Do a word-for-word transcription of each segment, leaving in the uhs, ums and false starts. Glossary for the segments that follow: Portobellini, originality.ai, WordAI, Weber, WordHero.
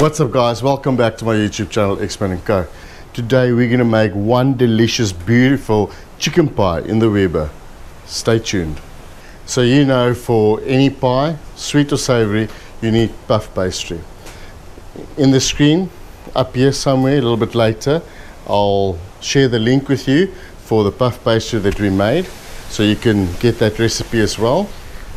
What's up, guys? Welcome back to my YouTube channel, Experiment Co. Today we're going to make one delicious, beautiful chicken pie in the Weber. Stay tuned. So you know, for any pie, sweet or savory, you need puff pastry. In the screen up here somewhere, a little bit later, I'll share the link with you for the puff pastry that we made, so you can get that recipe as well.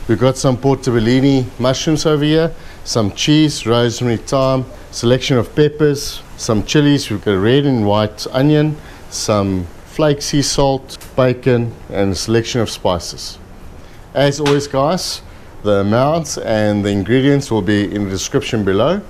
We've got some portobellini mushrooms over here, some cheese, rosemary, thyme, selection of peppers, some chilies. We've got red and white onion, some flake sea salt, bacon, and a selection of spices. As always, guys, the amounts and the ingredients will be in the description below.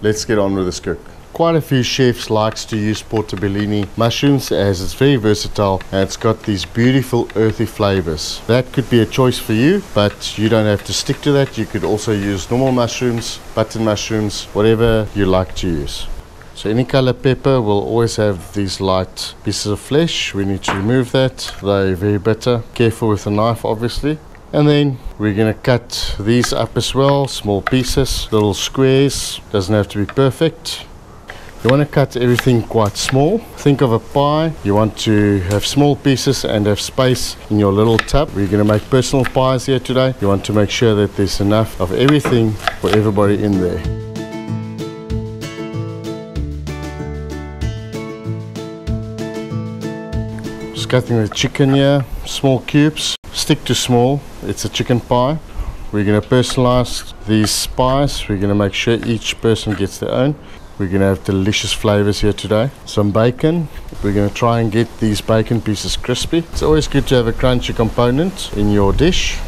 Let's get on with this cook. Quite a few chefs likes to use portobellini mushrooms, as it's very versatile and it's got these beautiful earthy flavors. That could be a choice for you, but you don't have to stick to that. You could also use normal mushrooms, button mushrooms, whatever you like to use. So any color pepper will always have these light pieces of flesh. We need to remove that. They're very bitter. Careful with the knife, obviously. And then we're going to cut these up as well, small pieces, little squares. Doesn't have to be perfect. You want to cut everything quite small. Think of a pie. You want to have small pieces and have space in your little tub. We're going to make personal pies here today. You want to make sure that there's enough of everything for everybody in there. Just cutting the chicken here, small cubes. Stick to small. It's a chicken pie. We're going to personalize these pies. We're going to make sure each person gets their own. We're going to have delicious flavors here today. Some bacon. We're going to try and get these bacon pieces crispy. It's always good to have a crunchy component in your dish.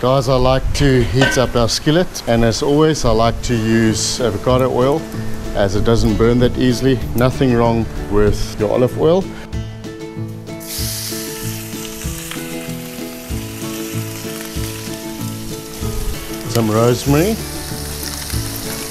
Guys, I like to heat up our skillet, and as always I like to use avocado oil, as it doesn't burn that easily. Nothing wrong with your olive oil. Some rosemary,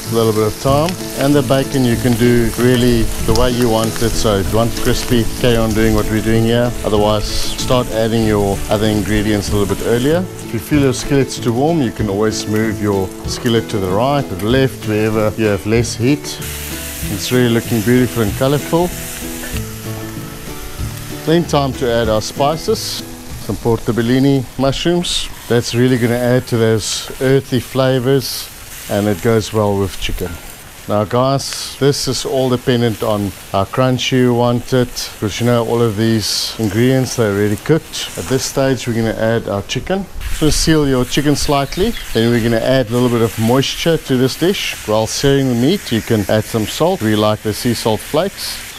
a little bit of thyme, and the bacon you can do really the way you want it. So if you want crispy, carry on doing what we're doing here. Otherwise, start adding your other ingredients a little bit earlier. If you feel your skillet's too warm, you can always move your skillet to the right or the left, wherever you have less heat. It's really looking beautiful and colorful. Then time to add our spices. Some portobellini mushrooms. That's really going to add to those earthy flavors, and it goes well with chicken. Now guys, this is all dependent on how crunchy you want it, because you know all of these ingredients, they're already cooked. At this stage we're going to add our chicken. So seal your chicken slightly, then we're going to add a little bit of moisture to this dish. While searing the meat, you can add some salt. We like the sea salt flakes.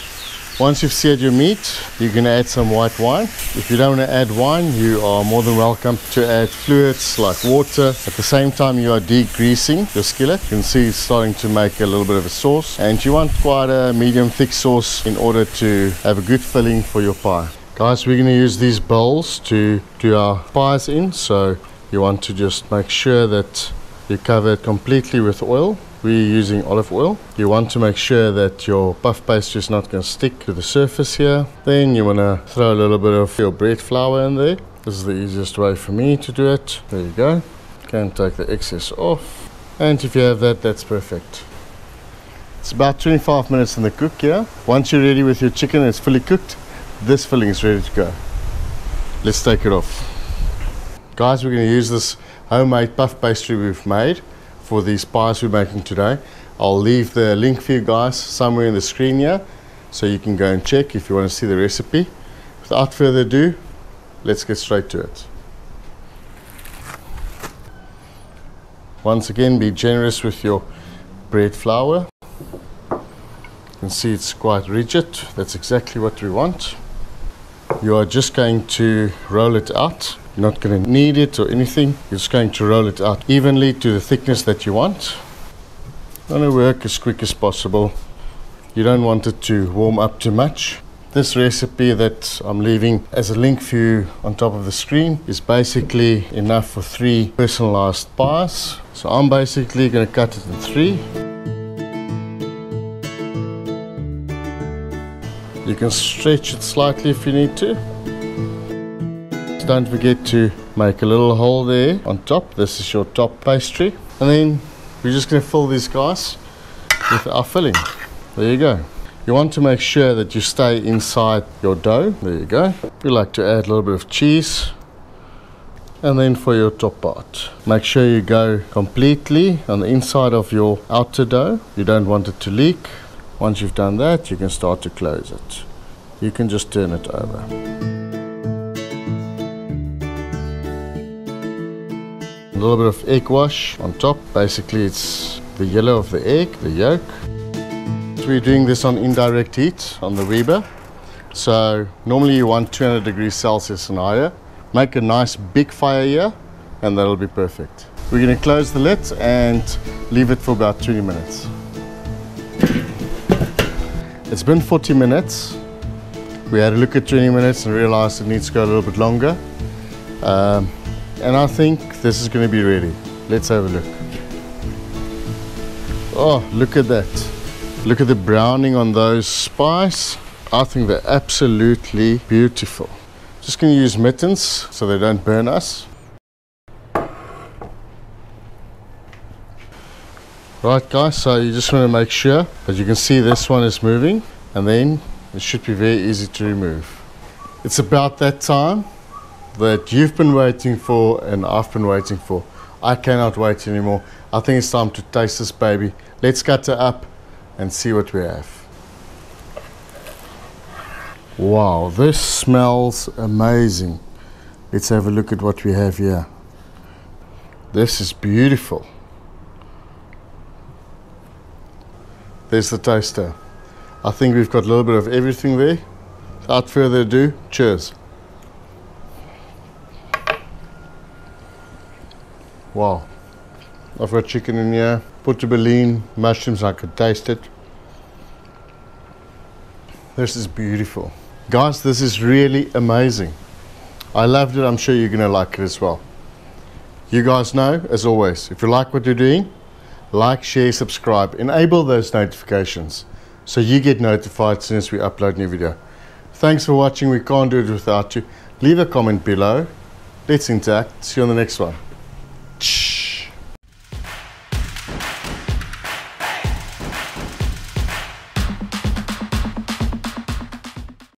Once you've seared your meat, you can add some white wine. If you don't want to add wine, you are more than welcome to add fluids like water. At the same time, you are degreasing your skillet. You can see it's starting to make a little bit of a sauce, and you want quite a medium thick sauce in order to have a good filling for your pie. Guys, we're going to use these bowls to do our pies in, so you want to just make sure that you cover it completely with oil. We're using olive oil. You want to make sure that your puff pastry is not going to stick to the surface here. Then you want to throw a little bit of your bread flour in there. This is the easiest way for me to do it. There you go. Can take the excess off. And if you have that, that's perfect. It's about twenty-five minutes in the cook here. Once you're ready with your chicken and it's fully cooked, this filling is ready to go. Let's take it off. Guys, we're going to use this homemade puff pastry we've made for these pies we're making today. I'll leave the link for you guys somewhere in the screen here, so you can go and check if you want to see the recipe. Without further ado, let's get straight to it. Once again, be generous with your bread flour. You can see it's quite rigid. That's exactly what we want. You are just going to roll it out. You're not going to knead it or anything. You're just going to roll it out evenly to the thickness that you want. You want to work as quick as possible. You don't want it to warm up too much. This recipe that I'm leaving as a link for you on top of the screen is basically enough for three personalized pies. So I'm basically going to cut it in three. You can stretch it slightly if you need to. Don't forget to make a little hole there on top. This is your top pastry. And then We're just going to fill these guys with our filling. There you go. You want to make sure that you stay inside your dough. There you go. We like to add a little bit of cheese. And then for your top part, make sure you go completely on the inside of your outer dough. You don't want it to leak. Once you've done that, you can start to close it. You can just turn it over. A little bit of egg wash on top. Basically, it's the yellow of the egg, the yolk. So we're doing this on indirect heat on the Weber. So normally you want two hundred degrees Celsius and higher. Make a nice big fire here and that'll be perfect. We're going to close the lid and leave it for about twenty minutes. It's been forty minutes. We had a look at twenty minutes and realized it needs to go a little bit longer. Um, and I think this is going to be ready. Let's have a look. Oh, look at that. Look at the browning on those spices. I think they're absolutely beautiful. Just going to use mittens so they don't burn us. Right guys, so you just want to make sure that you can see this one is moving, and then it should be very easy to remove. It's about that time that you've been waiting for and I've been waiting for. I cannot wait anymore. I think it's time to taste this baby. Let's cut her up and see what we have. Wow, this smells amazing. Let's have a look at what we have here. This is beautiful. There's the taster. I think we've got a little bit of everything there. Without further ado, cheers. Wow. I've got chicken in here, portobellini, mushrooms, I could taste it. This is beautiful. Guys, this is really amazing. I loved it. I'm sure you're going to like it as well. You guys know, as always, if you like what you're doing, like, share, subscribe, enable those notifications so you get notified as soon as we upload new video. Thanks for watching. We can't do it without you. Leave a comment below. Let's interact. See you on the next one.